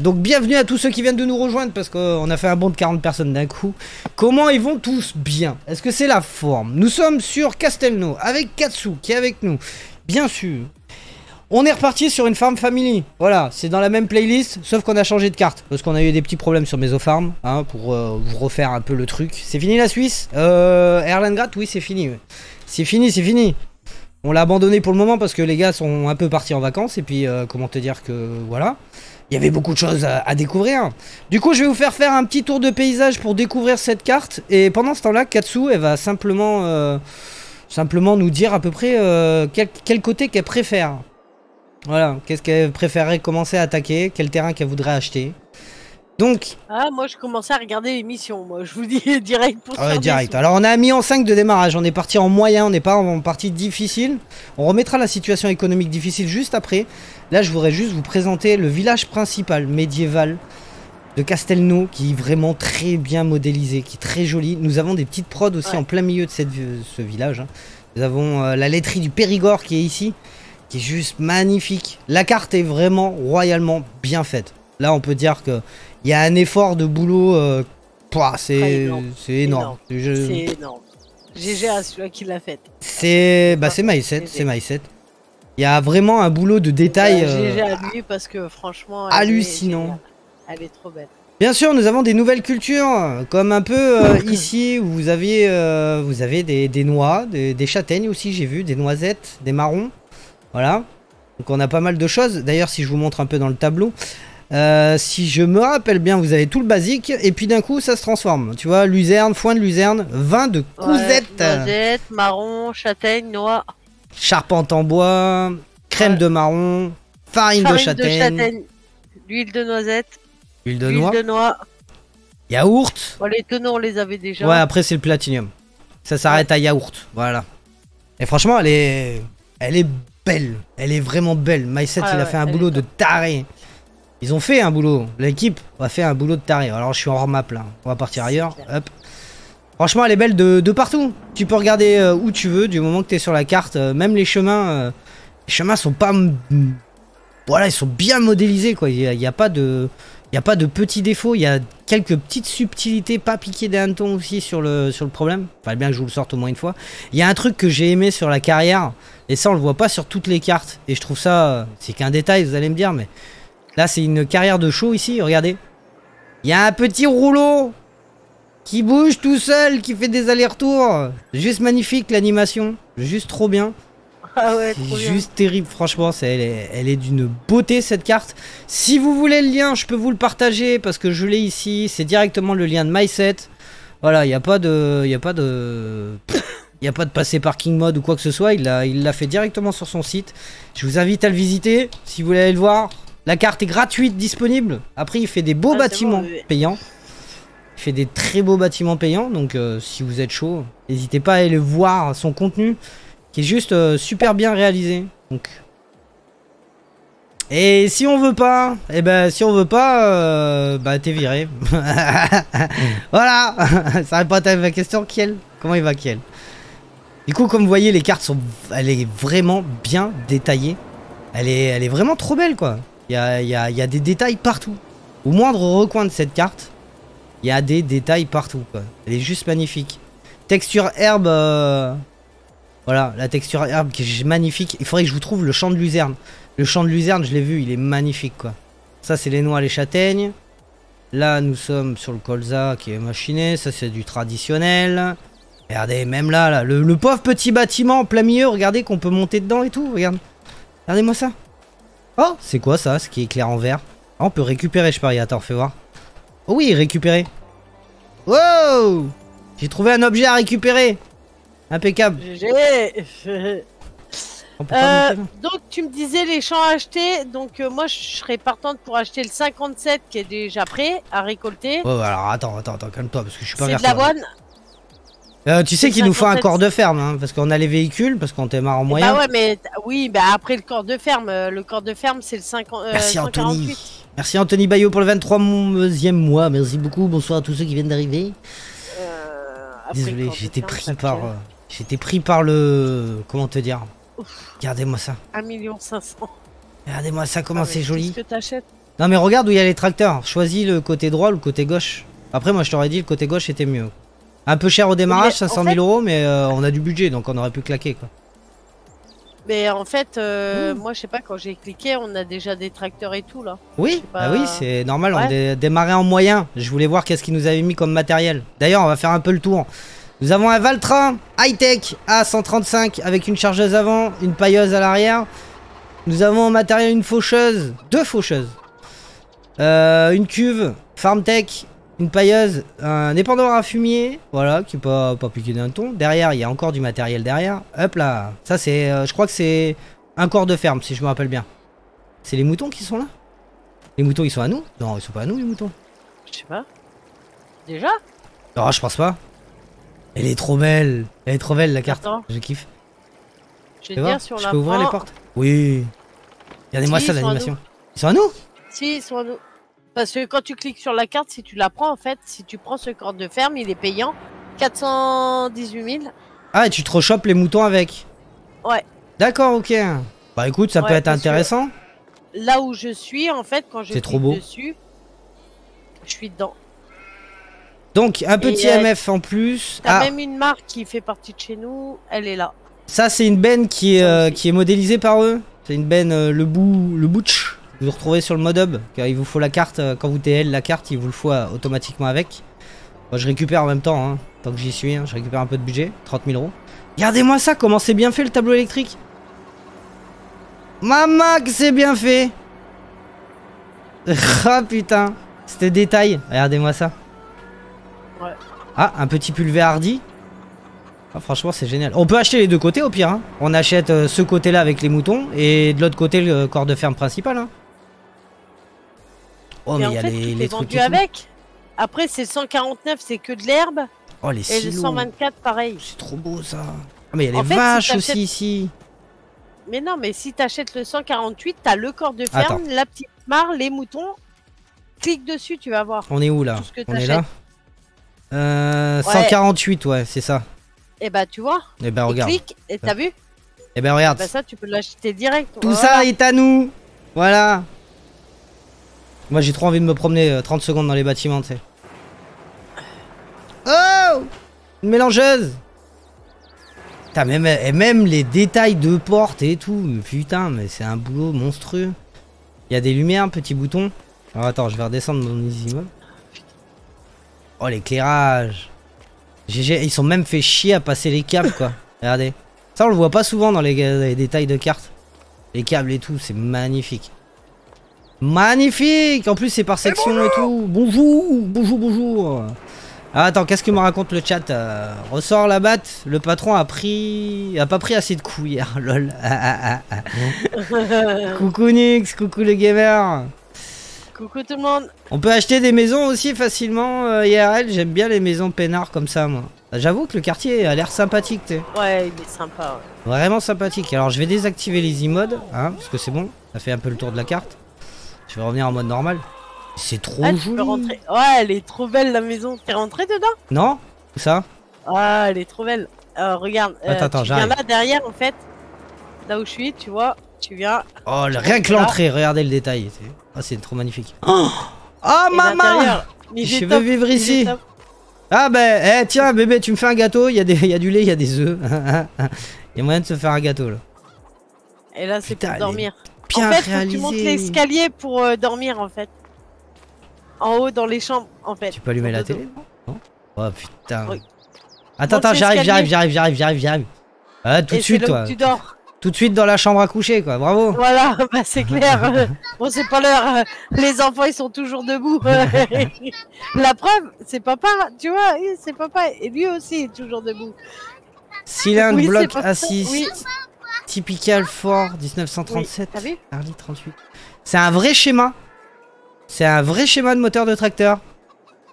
Donc bienvenue à tous ceux qui viennent de nous rejoindre parce qu'on a fait un bond de 40 personnes d'un coup. Comment ils vont tous? Bien. Est-ce que c'est la forme? Nous sommes sur Castelnaud avec Katsu qui est avec nous. Bien sûr. On est reparti sur une FarmFamily. Voilà, c'est dans la même playlist, sauf qu'on a changé de carte. Parce qu'on a eu des petits problèmes sur Mesofarm, hein, pour vous refaire un peu le truc. C'est fini la Suisse? Erlangrat, oui c'est fini. Ouais. C'est fini, c'est fini. On l'a abandonné pour le moment parce que les gars sont un peu partis en vacances. Et puis, comment te dire que... Voilà. Il y avait beaucoup de choses à découvrir. Du coup, je vais vous faire un petit tour de paysage pour découvrir cette carte. Et pendant ce temps-là, Katsu, elle va simplement nous dire à peu près quel côté qu'elle préfère. Voilà, qu'est-ce qu'elle préférerait commencer à attaquer, quel terrain qu'elle voudrait acheter. Donc... Ah, moi, je commençais à regarder l'émission, moi. Je vous dis direct pour ça. Direct. Alors, on a mis en 5 de démarrage. On est parti en moyen, on n'est pas en partie difficile. On remettra la situation économique difficile juste après. Là, je voudrais juste vous présenter le village principal médiéval de Castelnaud, qui est vraiment très bien modélisé, qui est très joli. Nous avons des petites prods aussi en plein milieu de ce village. Hein. Nous avons la laiterie du Périgord qui est ici, qui est juste magnifique. La carte est vraiment royalement bien faite. Là, on peut dire que... Il y a un effort de boulot, c'est énorme. C'est énorme. GG à celui qui l'a fait. C'est MA7, c'est MA7. Il y a vraiment un boulot de détail. GG à lui parce que franchement, hallucinant. Elle est trop belle. Bien sûr, nous avons des nouvelles cultures, comme un peu ici où vous avez des noix, des châtaignes aussi, j'ai vu, des noisettes, des marrons. Voilà. Donc on a pas mal de choses. D'ailleurs, si je vous montre un peu dans le tableau. Si je me rappelle bien, vous avez tout le basique et puis d'un coup ça se transforme. Tu vois, luzerne, foin de luzerne, vin de cousette, noisette, marron, châtaigne, noix, charpente en bois, crème de marron, farine de châtaigne, l'huile de noisette, l'huile de noix, yaourt. Bon, les tenons on les avait déjà. Ouais, après c'est le platinium. Ça s'arrête à yaourt, voilà. Et franchement, elle est belle. Elle est vraiment belle. MySet il a fait un boulot de taré. Ils ont fait un boulot, l'équipe a fait un boulot de taré. Alors je suis hors map là, on va partir ailleurs. Hop. Franchement elle est belle de partout. Tu peux regarder où tu veux du moment que tu es sur la carte. Même les chemins sont pas... Voilà, ils sont bien modélisés quoi. Il n'y a pas de petits défauts, il y a quelques petites subtilités pas piquées d'un ton aussi sur le problème. Fallait bien que je vous le sorte au moins une fois. Il y a un truc que j'ai aimé sur la carrière et ça on le voit pas sur toutes les cartes. Et je trouve ça, c'est qu'un détail vous allez me dire mais... Là, c'est une carrière de chaux ici, regardez. Il y a un petit rouleau qui bouge tout seul, qui fait des allers-retours. Juste magnifique l'animation, juste trop bien. Ah ouais, trop bien. Juste terrible, franchement, elle est d'une beauté cette carte. Si vous voulez le lien, je peux vous le partager parce que je l'ai ici. C'est directement le lien de MySet. Voilà, il n'y a pas de passer parking mode ou quoi que ce soit. Il l'a fait directement sur son site. Je vous invite à le visiter si vous voulez aller le voir. La carte est gratuite, disponible. Après, il fait des beaux bâtiments payants. Il fait des très beaux bâtiments payants. Donc, si vous êtes chaud, n'hésitez pas à aller voir son contenu. Qui est juste super bien réalisé. Donc. Et si on veut pas, t'es viré. Voilà. Ça répond à ma question, Kiel. Comment il va, Kiel? Du coup, comme vous voyez, les cartes sont... Elle est vraiment bien détaillée. Elle est vraiment trop belle, quoi. Il y a des détails partout. Au moindre recoin de cette carte, il y a des détails partout. Quoi. Elle est juste magnifique. Texture herbe. Voilà, la texture herbe qui est magnifique. Il faudrait que je vous trouve le champ de luzerne. Le champ de luzerne, je l'ai vu, il est magnifique. Quoi. Ça, c'est les noix, les châtaignes. Là, nous sommes sur le colza qui est machiné. Ça, c'est du traditionnel. Regardez, même là le pauvre petit bâtiment en plein milieu. Regardez qu'on peut monter dedans et tout. Regardez-moi ça. Oh, c'est quoi ça, ce qui éclaire en vert? Ah, on peut récupérer, je parie. Attends, fais voir. Oh oui, récupérer. Wow! J'ai trouvé un objet à récupérer. Impeccable. Donc, tu me disais les champs à acheter. Donc, moi, je serais partante pour acheter le 57 qui est déjà prêt à récolter. Oh, alors, attends, calme-toi parce que je suis pas... C'est de l'avoine. Tu sais qu'il nous faut un corps de ferme, hein, parce qu'on a les véhicules, parce qu'on démarre en moyen. Bah ouais, mais oui, bah après le corps de ferme, c'est le 50. Merci Anthony. 148. Merci Anthony Bayot pour le 23e mois. Merci beaucoup. Bonsoir à tous ceux qui viennent d'arriver. Désolé, j'étais pris par le, comment te dire. Regardez-moi ça. 1 500 000. Regardez-moi ça, comment c'est joli. Qu'est-ce que t'achètes? Non mais regarde où il y a les tracteurs. Choisis le côté droit ou le côté gauche. Après moi je t'aurais dit le côté gauche était mieux. Un peu cher au démarrage, 500 000 euros, mais on a du budget donc on aurait pu claquer quoi. Mais en fait, moi je sais pas, quand j'ai cliqué, on a déjà des tracteurs et tout là. Oui, pas... bah oui, c'est normal, ouais. On démarrait en moyen. Je voulais voir qu'est-ce qu'ils nous avaient mis comme matériel. D'ailleurs, on va faire un peu le tour. Nous avons un Valtra high-tech A135 avec une chargeuse avant, une pailleuse à l'arrière. Nous avons en matériel une faucheuse, deux faucheuses, une cuve, Farmtech, une pailleuse, un épandoir à fumier, voilà, qui n'est pas piqué d'un ton. Derrière, il y a encore du matériel derrière. Hop là, ça c'est, je crois que c'est un corps de ferme, si je me rappelle bien. C'est les moutons qui sont là? Les moutons, ils sont à nous? Non, ils sont pas à nous, les moutons. Je sais pas. Déjà? Non, je pense pas. Elle est trop belle. Elle est trop belle, la carte. Attends. Je kiffe. Je vais dire sur la... Je peux ouvrir les portes? Oui. Regardez-moi ça, l'animation. Ils sont à nous? Si, ils sont à nous. Parce que quand tu cliques sur la carte, si tu la prends, en fait, si tu prends ce corps de ferme, il est payant 418 000. Ah, et tu te rechopes les moutons avec? Ouais. D'accord, ok. Bah écoute, ça peut être intéressant. Là où je suis, en fait, quand je clique dessus, je suis dedans. Donc, un petit MF en plus. T'as même une marque qui fait partie de chez nous, elle est là. Ça, c'est une benne qui est modélisée par eux. C'est une benne, le butch. Vous retrouvez sur le modhub, car il vous faut la carte, quand vous TL la carte, il vous le faut automatiquement avec. Moi, je récupère en même temps, hein, tant que j'y suis, hein, je récupère un peu de budget, 30 000 euros. Regardez-moi ça, comment c'est bien fait le tableau électrique. Maman, que c'est bien fait. Ah putain, c'était détail, regardez-moi ça. Ouais. Ah, un petit pulvé hardi. Ah, franchement, c'est génial. On peut acheter les deux côtés au pire, hein. On achète ce côté-là avec les moutons et de l'autre côté, le corps de ferme principal, hein. Oh, mais il y a les trucs vendu avec. Après, c'est 149, c'est que de l'herbe. Oh, les silos. Et le 124, pareil. C'est trop beau, ça. Ah, mais il y a les vaches aussi, ici. Mais non, mais si t'achètes le 148, t'as le corps de ferme, la petite mare, les moutons. Clique dessus, tu vas voir. On est où, là? On est là. 148, ouais, c'est ça. Et bah, tu vois. Et bah, regarde. Clique, et t'as vu? Et bah, regarde. Bah, ça, tu peux l'acheter direct. Tout ça est à nous. Voilà. Moi j'ai trop envie de me promener 30 secondes dans les bâtiments, tu sais. Oh! Une mélangeuse! Putain, même les détails de porte et tout. Mais putain, mais c'est un boulot monstrueux. Il y a des lumières, petits boutons. Alors attends, je vais redescendre dans les immeubles. Oh, l'éclairage! GG, ils sont même fait chier à passer les câbles, quoi. Regardez. Ça, on le voit pas souvent dans les détails de carte. Les câbles et tout, c'est magnifique. Magnifique! En plus, c'est par section et tout. Bonjour! Bonjour, bonjour! Ah, attends, qu'est-ce que me raconte le chat? Ressort la batte, le patron a pas pris assez de coups hier, lol. Coucou Nix, coucou le gamer. Coucou tout le monde. On peut acheter des maisons aussi facilement, IRL. J'aime bien les maisons peinards comme ça, moi. J'avoue que le quartier a l'air sympathique, tu sais. Ouais, il est sympa, ouais. Vraiment sympathique. Alors, je vais désactiver les e-modes, hein, parce que c'est bon, ça fait un peu le tour de la carte. Je vais revenir en mode normal. C'est trop joli. Ouais, elle est trop belle la maison. T'es rentré dedans? Non. Où ça? Ah, elle est trop belle. Regarde. Attends, tu viens là derrière en fait. Là où je suis, tu vois. Tu viens. Oh, rien que l'entrée. Regardez le détail. Ah, c'est trop magnifique. Oh, oh maman. Je veux vivre ici. Ah ben, eh, tiens bébé, tu me fais un gâteau. Il y a du lait, il y a des œufs. Il y a moyen de se faire un gâteau là. Et là, c'est pour dormir. En fait, faut que tu montes l'escalier pour dormir, en fait. En haut, dans les chambres, en fait. Tu peux allumer la télé? Non. Oh putain. Oui. Attends, j'arrive. Ah, tout de suite, toi. Tu dors. Tout de suite dans la chambre à coucher, quoi. Bravo. Voilà, bah c'est clair. Bon, c'est pas l'heure. Les enfants, ils sont toujours debout. La preuve, c'est papa, tu vois, c'est papa. Et lui aussi, il est toujours debout. Cylindre, oui, bloc, assise. Oui. Typical Ford 1937, oui, Harley 38. C'est un vrai schéma. C'est un vrai schéma de moteur de tracteur.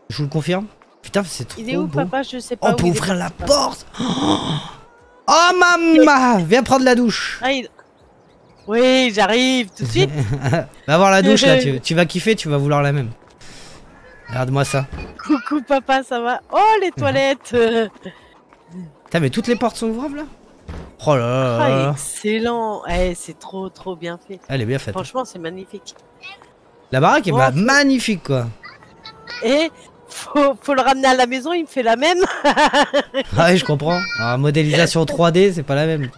Je vous le confirme. Putain, c'est trop beau. Il est où, papa? Je sais pas. On peut ouvrir la porte. Oh, maman, viens prendre la douche. Oui, j'arrive tout de suite. Va voir la douche là. Tu vas kiffer, tu vas vouloir la même. Regarde-moi ça. Coucou papa, ça va? Oh, les toilettes. Putain, mais toutes les portes sont ouvrables là. Oh là là. Ah, excellent, c'est trop bien fait. Elle est bien faite. Franchement, c'est magnifique. La baraque est magnifique quoi. Et faut le ramener à la maison, il me fait la même. Ah oui, je comprends. Alors, modélisation 3D, c'est pas la même.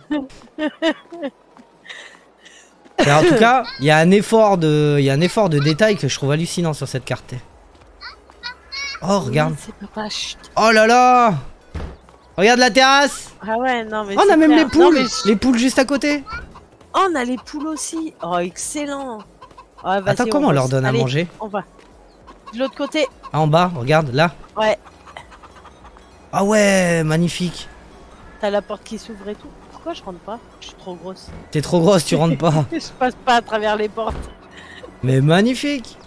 Mais en tout cas, il y a un effort de détail que je trouve hallucinant sur cette carte. Oh, regarde. Oh là là. Regarde la terrasse. Ah ouais, non mais on a même les poules, les poules juste à côté. Oh, on a les poules aussi. Oh, excellent. Oh, attends, comment on leur donne à manger? On va. De l'autre côté. Ah, en bas, regarde, là. Ouais. Ah ouais, magnifique. T'as la porte qui s'ouvre et tout. Pourquoi je rentre pas? Je suis trop grosse. T'es trop grosse, tu rentres pas. Je passe pas à travers les portes. Mais magnifique.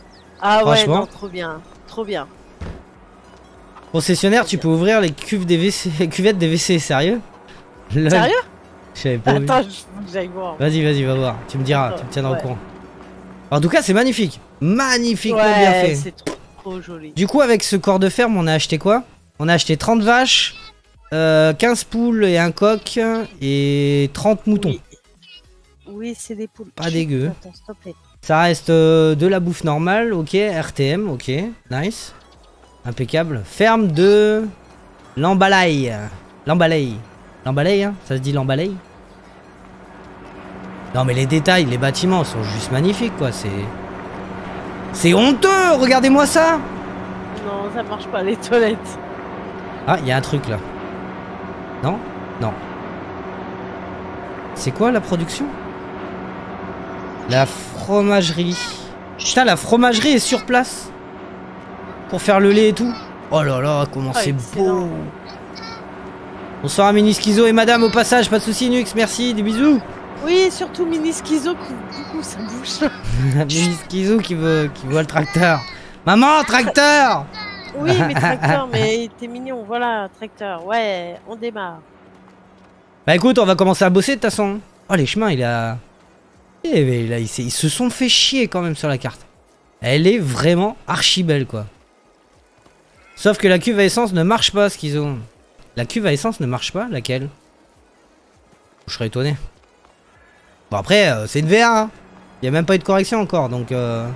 Ah ouais, non, trop bien. Trop bien. Concessionnaire, tu peux ouvrir les cuves des WC, les cuvettes des WC, sérieux? Sérieux? Je savais pas. Attends, j'aille voir. Vas-y, vas-y, va voir. Tu me diras, tu me tiendras au courant. En tout cas, c'est magnifique. Magnifiquement bien fait. C'est trop, trop joli. Du coup, avec ce corps de ferme, on a acheté quoi? On a acheté 30 vaches, 15 poules et un coq et 30 moutons. Oui, oui, c'est des poules. Pas dégueu. Attends, s'il te plaît. Ça reste de la bouffe normale, ok. RTM, ok. Nice. Impeccable. Ferme de l'emballage. L'emballage. L'emballage, hein, ça se dit l'emballage. Non mais les détails, les bâtiments sont juste magnifiques quoi, c'est... C'est honteux, regardez-moi ça. Non, ça marche pas, les toilettes. Ah, il y a un truc là. Non? Non. C'est quoi la production? La fromagerie. Putain, la fromagerie est sur place. Pour faire le lait et tout. Oh là là, comment c'est beau. Bonsoir à Mini Schizo et madame au passage, pas de soucis Nux, merci, des bisous. Oui, surtout Mini Schizo qui, du coup, ça bouge. Mini Schizo qui voit le tracteur. Maman, tracteur. Oui, mais tracteur, mais t'es mignon, voilà, tracteur. Ouais, on démarre. Bah écoute, on va commencer à bosser de toute façon. Oh, les chemins, il a... Eh, là, ils se sont fait chier quand même sur la carte. Elle est vraiment archi belle, quoi. Sauf que la cuve à essence ne marche pas, Schizo. La cuve à essence ne marche pas, laquelle? Je serais étonné. Bon après, c'est une V1, hein. Il n'y a même pas eu de correction encore, donc... Là,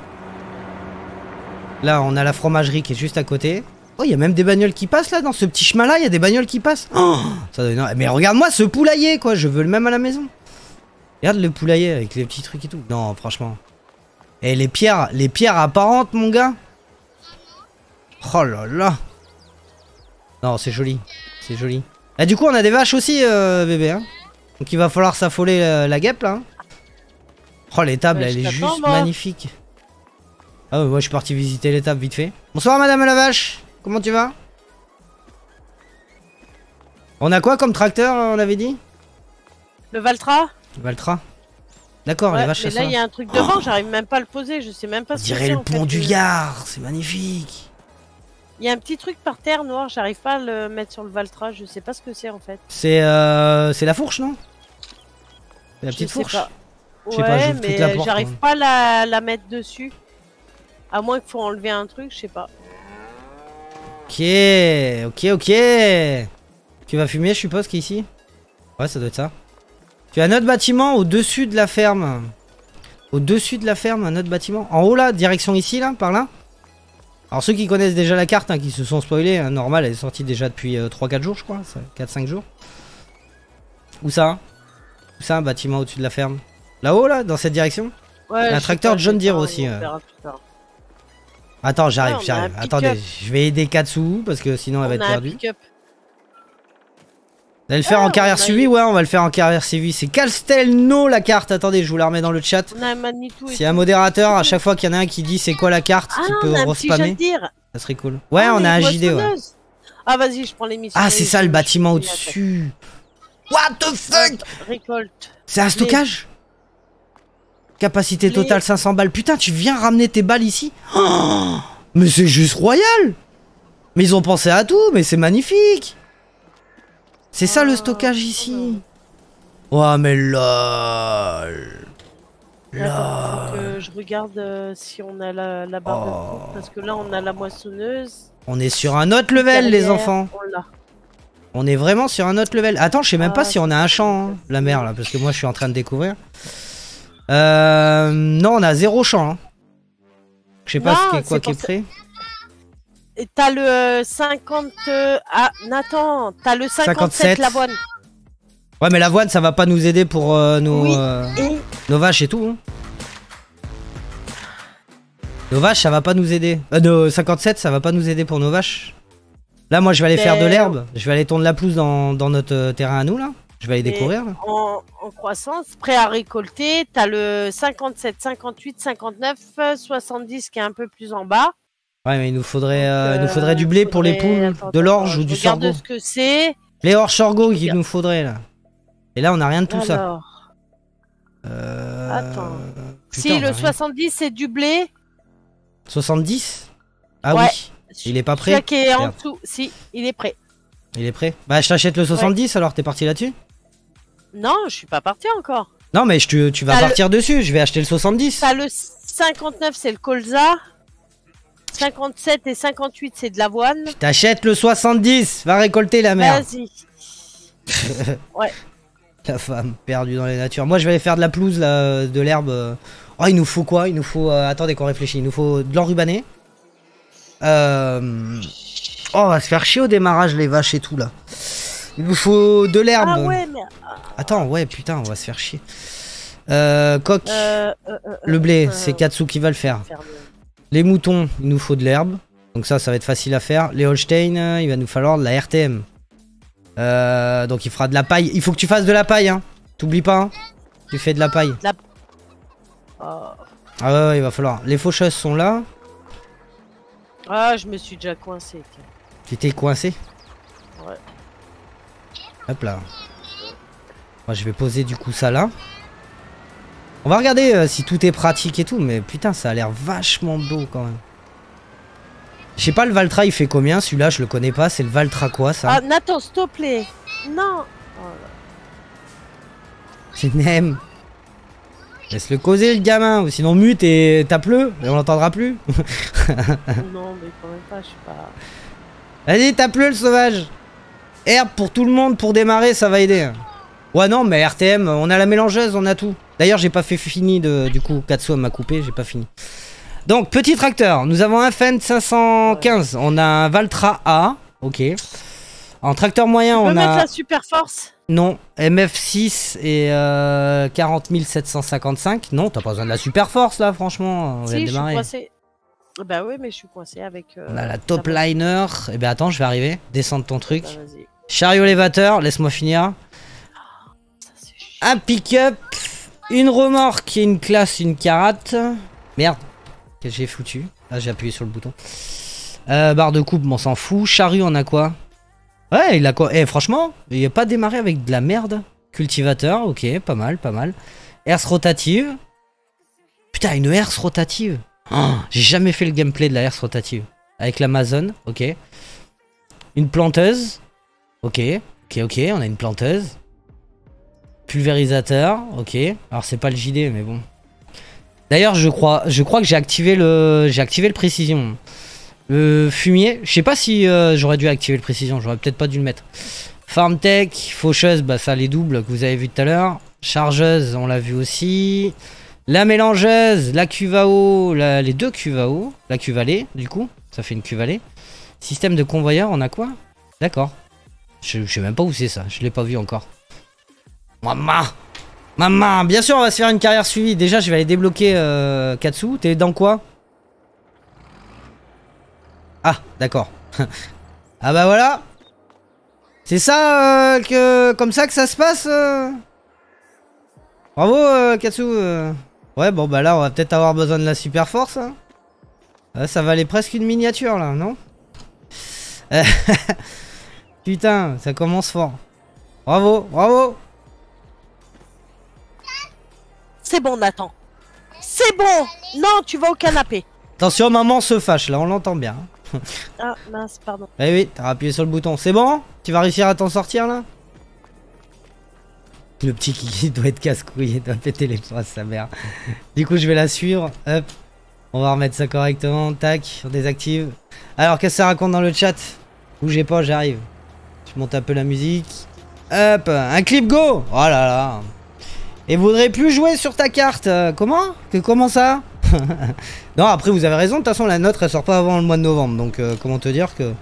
on a la fromagerie qui est juste à côté. Oh, il y a même des bagnoles qui passent, là, dans ce petit chemin-là, il y a des bagnoles qui passent. Oh, ça donne... Mais regarde-moi ce poulailler, quoi, je veux le même à la maison. Regarde le poulailler avec les petits trucs et tout. Non, franchement. Et les pierres apparentes, mon gars. Oh là là. Non, c'est joli, c'est joli. Et du coup, on a des vaches aussi, bébé, hein. Donc il va falloir s'affoler la guêpe là. Oh les tables, elle est juste magnifique. Ah ouais, moi je suis parti visiter les tables vite fait. Bonsoir madame la vache, comment tu vas? On a quoi comme tracteur, on avait dit? Le Valtra. Le Valtra. D'accord, ouais, les vaches. Mais là il y a un truc devant, j'arrive même pas à le poser, je sais même pas ce que c'est. On dirait le pont du Gard, c'est magnifique. Il y a un petit truc par terre noir, j'arrive pas à le mettre sur le Valtra, je sais pas ce que c'est en fait. C'est la fourche non? La petite fourche. Je sais pas, ouais, mais j'arrive pas à la mettre dessus. À moins qu'il faut enlever un truc, je sais pas. Ok, ok, ok. Tu vas fumer, je suppose qu'ici. Ouais, ça doit être ça. Tu as un autre bâtiment au-dessus de la ferme. Au-dessus de la ferme, un autre bâtiment. En haut là, direction ici, là, par là. Alors ceux qui connaissent déjà la carte, hein, qui se sont spoilés, hein, normal, elle est sortie déjà depuis 3-4 jours, je crois. 4-5 jours. Où ça? Où ça, un bâtiment au-dessus de la ferme? Là-haut, là, dans cette direction? Ouais. Un tracteur John Deere aussi. Attends, j'arrive, j'arrive. Attendez, je vais aider Katsu parce que sinon elle va être perdue. Vous allez le faire en carrière suivie? Ouais, on va le faire en carrière suivie. C'est Castelnaud la carte. Attendez, je vous la remets dans le chat. C'est un modérateur, à chaque fois qu'il y en a un qui dit c'est quoi la carte, qui peut respammer. Ça serait cool. Ouais, on a un JD, ouais. Ah, vas-y, je prends l'émission. Ah, c'est ça le bâtiment au-dessus. What the fuck? C'est un stockage? Capacité totale 500 balles. Putain, tu viens ramener tes balles ici? Oh, mais c'est juste royal. Mais ils ont pensé à tout, mais c'est magnifique. C'est ça le stockage ici. Oh mais lol. Lol. Attends, je regarde si on a la barre de four, parce que là on a la moissonneuse. On est sur un autre level derrière, les enfants. On est vraiment sur un autre level. Attends, je sais même pas si on a un champ, hein, la mer là, parce que moi je suis en train de découvrir. Non, on a zéro champ. Hein. Je sais pas ce qui est quoi qui est prêt. T'as le 50... Ah, Nathan, t'as le 57 l'avoine. Ouais, mais l'avoine, ça va pas nous aider pour nos vaches et tout. Hein. Nos vaches, ça va pas nous aider. Nos 57, ça va pas nous aider pour nos vaches. Là, moi, je vais aller faire de l'herbe. Je vais aller tondre la pelouse dans notre terrain à nous, là. Je vais aller découvrir. Là. En croissance, prêt à récolter, t'as le 57, 58, 59, 70 qui est un peu plus en bas. Ouais, mais il nous faudrait du blé pour les poules, de l'orge ou du sorgho. Regarde ce que c'est. Blé orge sorgho qu'il nous faudrait là. Et là, on n'a rien de tout ça. Attends. Putain, si, le 70, c'est du blé. 70 ? Ah ouais. Oui. Il est pas prêt. Celui qui est en dessous. Si, il est prêt. Il est prêt. Bah, je t'achète le 70 alors, t'es parti là-dessus ? Non, je suis pas parti encore. Non, mais tu vas partir dessus, je vais acheter le 70. T'as le 59, c'est le colza. 57 et 58, c'est de l'avoine. T'achètes le 70, va récolter la merde. Vas-y. Ouais. La femme perdue dans les natures. Moi, je vais aller faire de la pelouse, là, de l'herbe. Oh, il nous faut quoi? Il nous faut. Attendez qu'on réfléchisse. Il nous faut de l'enrubané. Oh, on va se faire chier au démarrage, les vaches et tout, là. Il nous faut de l'herbe. Ah ouais, mais... Attends, ouais, putain, on va se faire chier. Coq. Le blé, c'est Katsu qui va le faire. Les moutons, il nous faut de l'herbe. Donc ça va être facile à faire. Les Holstein, il va nous falloir de la RTM. Donc il fera de la paille. Il faut que tu fasses de la paille, hein. T'oublies pas, hein. Tu fais de la paille. Ah ouais, il va falloir. Les faucheuses sont là. Ah, je me suis déjà coincé. Tu t'es coincé? Ouais. Hop là. Moi, je vais poser du coup ça là. On va regarder si tout est pratique et tout, mais putain, ça a l'air vachement beau quand même. Je sais pas, le Valtra, il fait combien? Celui-là, je le connais pas. C'est le Valtra quoi, ça? Ah, Nathan, s'il te plaît. Non. Je n'aime. Laisse-le causer, le gamin. Sinon, mute et tape-le. Et on l'entendra plus. Non, mais quand même pas, je sais pas. Vas-y, tape-le, le sauvage. Herbe pour tout le monde, pour démarrer, ça va aider. Ouais, non, mais RTM, on a la mélangeuse, on a tout. D'ailleurs, j'ai pas fait fini du coup, Katsu m'a coupé, j'ai pas fini. Donc, petit tracteur, nous avons un Fendt 515, on a un Valtra A, ok. En tracteur moyen, on a... Tu peux mettre la super force ? Non, MF6 et 40755, non, t'as pas besoin de la super force là, franchement, on vient de démarrer. Je suis coincé. Bah oui, mais je suis coincé avec... On a la top liner, et ben attends, je vais arriver, descendre ton truc. Bah, chariot élévateur, laisse-moi finir. Un pick-up, une remorque, une classe, une carate. Merde, qu'est-ce que j'ai foutu? Ah, j'ai appuyé sur le bouton. Barre de coupe, on s'en fout. Charrue, on a quoi? Ouais, il a quoi? Eh, franchement, il a pas démarré avec de la merde. Cultivateur, ok, pas mal, pas mal. Herse rotative. Putain, une herse rotative. Oh, j'ai jamais fait le gameplay de la herse rotative. Avec l'Amazon, ok. Une planteuse. Ok, ok, ok, on a une planteuse. Pulvérisateur, ok. Alors c'est pas le JD, mais bon. D'ailleurs, je crois que j'ai activé le précision. Le fumier, je sais pas si j'aurais dû activer le précision. J'aurais peut-être pas dû le mettre. Farmtech, faucheuse, bah ça les doubles que vous avez vu tout à l'heure. Chargeuse, on l'a vu aussi. La mélangeuse, la cuve à eau, les deux cuves à eau, la cuve à lait, du coup, ça fait une cuve à lait. Système de convoyeur, on a quoi? D'accord. Je sais même pas où c'est ça. Je l'ai pas vu encore. Maman, maman, bien sûr on va se faire une carrière suivie. Déjà je vais aller débloquer Katsu. T'es dans quoi? Ah d'accord. Ah bah voilà. C'est ça comme ça que ça se passe Bravo Katsu Ouais bon bah là on va peut-être avoir besoin de la super force hein. Ça va aller presque une miniature là non? Putain ça commence fort. Bravo, bravo. C'est bon Nathan. C'est bon. Non, tu vas au canapé. Attention, maman se fâche, là, on l'entend bien. Ah, mince, pardon. Eh oui, t'as appuyé sur le bouton. C'est bon? Tu vas réussir à t'en sortir, là? Le petit qui doit être casse-couille et doit péter les poings, sa mère. Du coup, je vais la suivre. Hop. On va remettre ça correctement. Tac, on désactive. Alors, qu'est-ce que ça raconte dans le chat? Bougez pas, j'arrive. Je monte un peu la musique. Hop, un clip go. Oh là là. Et voudrais plus jouer sur ta carte. Comment ça Non, après vous avez raison, de toute façon la nôtre elle sort pas avant le mois de novembre, donc comment te dire que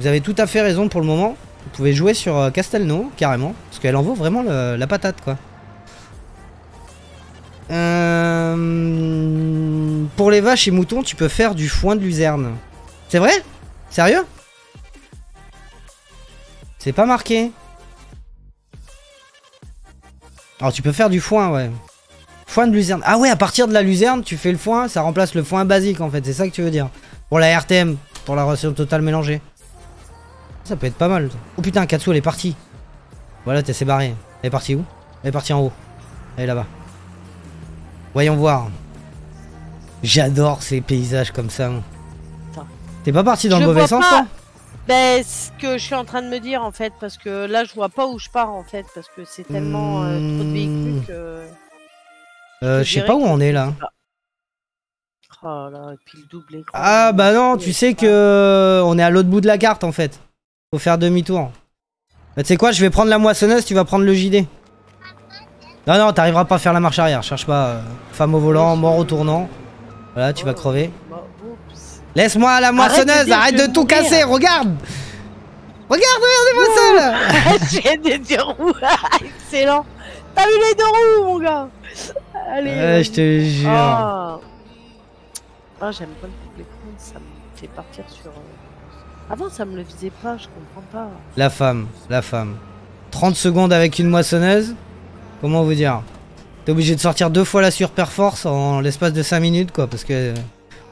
vous avez tout à fait raison pour le moment. Vous pouvez jouer sur Castelnaud, carrément, parce qu'elle en vaut vraiment la patate, quoi. Pour les vaches et moutons, tu peux faire du foin de luzerne. C'est vrai? Sérieux? C'est pas marqué. Alors tu peux faire du foin, ouais. Foin de luzerne. Ah ouais, à partir de la luzerne, tu fais le foin, ça remplace le foin basique en fait, c'est ça que tu veux dire. Pour la RTM, pour la ration totale mélangée. Ça peut être pas mal. Oh putain, Katsu elle est partie. Voilà, t'es séparée. Elle est partie où? Elle est partie en haut. Elle est là-bas. Voyons voir. J'adore ces paysages comme ça. T'es pas parti dans le mauvais sens, toi? Ben, ce que je suis en train de me dire en fait, parce que là je vois pas où je pars en fait, parce que c'est tellement trop de véhicules que... je sais pas où on est là. Oh là, et puis le double écran. Ah bah non, tu sais que on est à l'autre bout de la carte en fait. Faut faire demi-tour. Bah, tu sais quoi, je vais prendre la moissonneuse, tu vas prendre le JD. Non, non, t'arriveras pas à faire la marche arrière, cherche pas. Femme au volant, mort au tournant. Voilà, tu vas crever. Laisse-moi la moissonneuse, arrête de tout casser, regarde! Regarde, regardez-moi ça là! J'ai des deux roues, excellent! T'as vu les deux roues, mon gars! Allez! Je te jure! Ah, oh. Oh, j'aime pas le double écran, ça me fait partir sur. Avant, ça me le faisait pas, je comprends pas. La femme, la femme. 30 secondes avec une moissonneuse? Comment vous dire? T'es obligé de sortir deux fois la surperforce en l'espace de 5 minutes, quoi, parce que.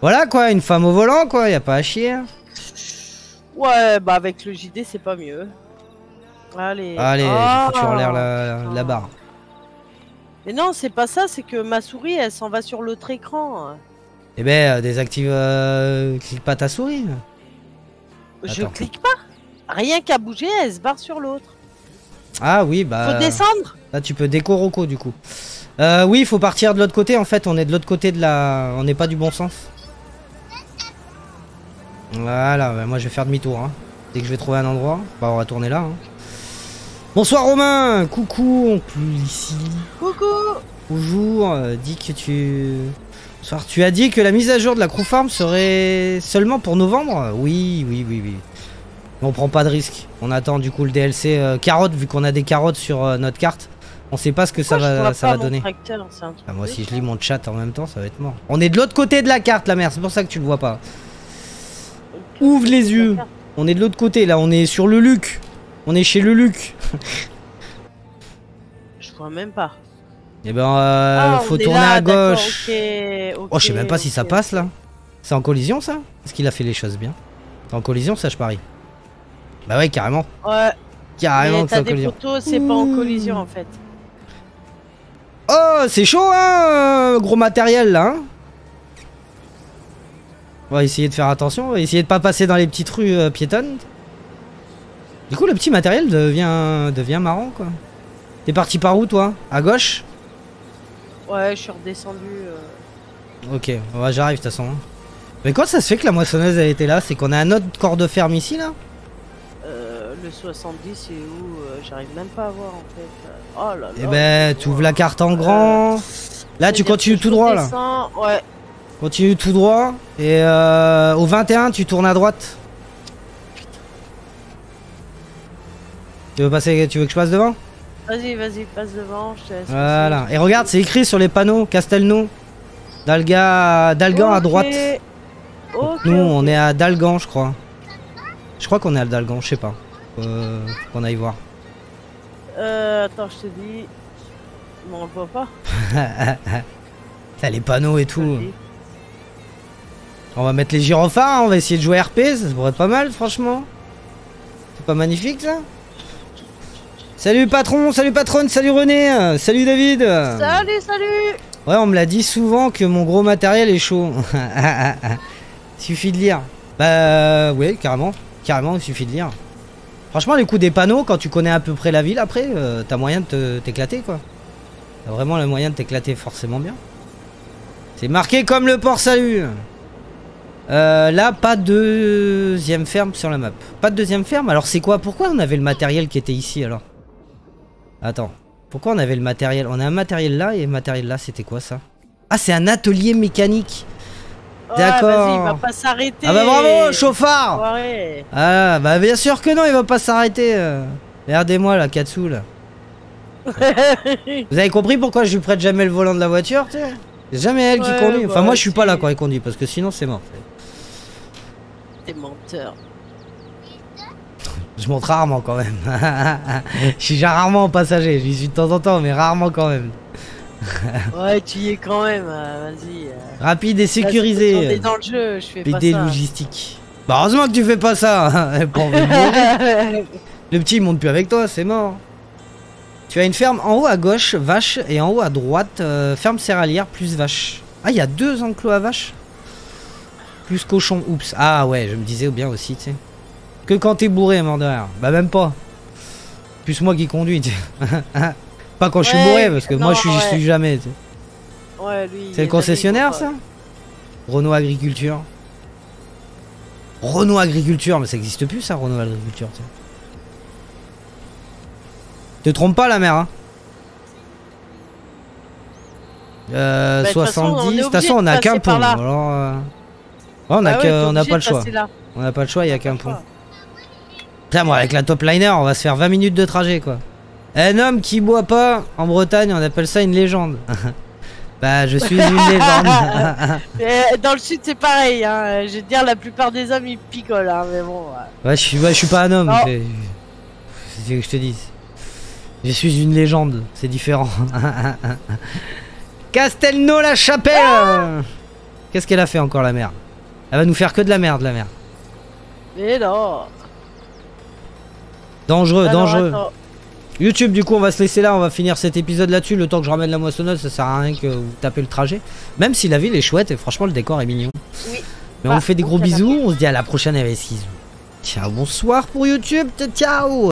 Voilà quoi, une femme au volant quoi, y a pas à chier. Ouais, bah avec le JD c'est pas mieux. Allez, allez, oh, j'ai foutu en l'air la barre. Mais non, c'est pas ça, c'est que ma souris elle s'en va sur l'autre écran. Eh ben, désactive, clique pas ta souris. Attends. Je clique pas. Rien qu'à bouger, elle se barre sur l'autre. Ah oui, bah. Faut descendre. Là, tu peux déco-roco du coup. Oui, il faut partir de l'autre côté en fait, on est de l'autre côté de la. On n'est pas du bon sens. Voilà, bah moi je vais faire demi-tour. Hein. Dès que je vais trouver un endroit, bah on va tourner là. Hein. Bonsoir Romain, coucou, on plus ici. Coucou. Bonjour, dis que tu. Bonsoir, tu as dit que la mise à jour de la Crew Farm serait seulement pour novembre? Oui. On prend pas de risque. On attend du coup le DLC carotte, vu qu'on a des carottes sur notre carte. On sait pas ce que ça va donner. Tracteur, ah, moi si je lis mon chat en même temps, ça va être mort. On est de l'autre côté de la carte, la merde, c'est pour ça que tu le vois pas. Ouvre les yeux. On est de l'autre côté, là, on est sur le Luc. On est chez le Luc. Je vois même pas. Eh ben, faut tourner là, à gauche. Okay, okay, oh, je sais même pas si ça passe, là. C'est en collision, ça? Est-ce qu'il a fait les choses bien? C'est en collision, ça, je parie. Bah ouais, carrément. Ouais. Carrément que c'est en collision. C'est pas en collision, en fait. Oh, c'est chaud, hein, gros matériel, là. Hein, on va essayer de faire attention, on va essayer de pas passer dans les petites rues piétonnes. Du coup, le petit matériel devient marrant, quoi. T'es parti par où, toi? À gauche? Ouais, je suis redescendu. Ok, ouais, j'arrive, de toute façon. Mais quand ça se fait que la moissonneuse, elle était là? C'est qu'on a un autre corps de ferme ici, là? Le 70, c'est où? J'arrive même pas à voir, en fait. Oh là là. Eh ben, t'ouvres la carte en grand. Là, tu continues tout droit, là. Ouais. Continue tout droit et au 21 tu tournes à droite. Tu veux que je passe devant? Vas-y, passe devant, je te laisse. Voilà. Passer. Et regarde, c'est écrit sur les panneaux, Castelnaud. Dalgan à droite. Donc, nous on est à Dalgan, je crois. Je crois qu'on est à Dalgan, je sais pas. Faut qu'on aille voir. Attends, je te dis. Bon, on le voit pas. T'as les panneaux et tout. Merci. On va mettre les gyrophares, hein, on va essayer de jouer RP, ça pourrait être pas mal, franchement. C'est pas magnifique, ça? Salut patron, salut patronne, salut René, salut David. Salut. Ouais, on me l'a dit souvent que mon gros matériel est chaud. Suffit de lire. Bah, ouais, carrément, il suffit de lire. Franchement, les coups des panneaux, quand tu connais à peu près la ville, après, t'as moyen de t'éclater, quoi. T'as vraiment le moyen de t'éclater forcément bien. C'est marqué comme le port salut. Là, pas de deuxième ferme sur la map. Pas de deuxième ferme? Alors c'est quoi? Pourquoi on avait le matériel qui était ici alors? Attends. Pourquoi on avait le matériel? On a un matériel là et un matériel là. C'était quoi ça? Ah, c'est un atelier mécanique. D'accord. Ah, vas-y, il va pas s'arrêter. Ah bah bravo, chauffard. Soirée. Ah bah bien sûr que non, il va pas s'arrêter. Regardez-moi là, Katsu là. Vous avez compris pourquoi je lui prête jamais le volant de la voiture, tu sais. C'est jamais elle qui conduit. Enfin, bah, moi je suis pas là quand elle conduit parce que sinon c'est mort. T'es menteur. Je monte rarement quand même. Je suis déjà rarement en passager. J'y suis de temps en temps, mais rarement quand même. Ouais, tu y es quand même. Vas-y. Rapide et sécurisé. Là, on est dans le jeu, je fais pas ça. PD logistique. Bah heureusement que tu fais pas ça. Le petit il monte plus avec toi, c'est mort. Tu as une ferme en haut à gauche, vache, et en haut à droite, ferme céréalière plus vache. Ah, il y a deux enclos à vache. Plus cochon, oups. Ah ouais, je me disais bien aussi, tu sais. Que quand t'es bourré, mort derrière. Bah même pas. Plus moi qui conduis. Pas quand je suis bourré, parce que non, moi je suis jamais. T'sais. Ouais, lui. C'est le concessionnaire ça? Renault Agriculture. Renault Agriculture, mais ça existe plus ça, Renault Agriculture. T'sais. Te trompe pas la mère. Hein. Bah, 70. De toute façon, on n'a qu'un pont. Alors, ouais, on n'a pas le choix. On n'a pas le choix, il n'y a qu'un pont. Putain, moi, avec la top liner, on va se faire 20 minutes de trajet quoi. Un homme qui boit pas, en Bretagne, on appelle ça une légende. Bah, je suis une légende. Dans le sud, c'est pareil. Hein. Je veux dire, la plupart des hommes ils picolent. Hein, mais bon, ouais, je suis pas un homme. C'est ce que je te dis. Je suis une légende, c'est différent. Castelnaud la chapelle. Qu'est-ce qu'elle a fait encore la merde? Elle va nous faire que de la merde, la merde. Mais non. Dangereux, dangereux. Attends. YouTube, du coup, on va se laisser là, on va finir cet épisode là-dessus. Le temps que je ramène la moissonneuse, ça sert à rien que vous tapez le trajet. Même si la ville est chouette et franchement, le décor est mignon. Oui. Mais on vous fait des gros bisous, on se dit à la prochaine avec 6. Ciao, bonsoir pour YouTube, ciao.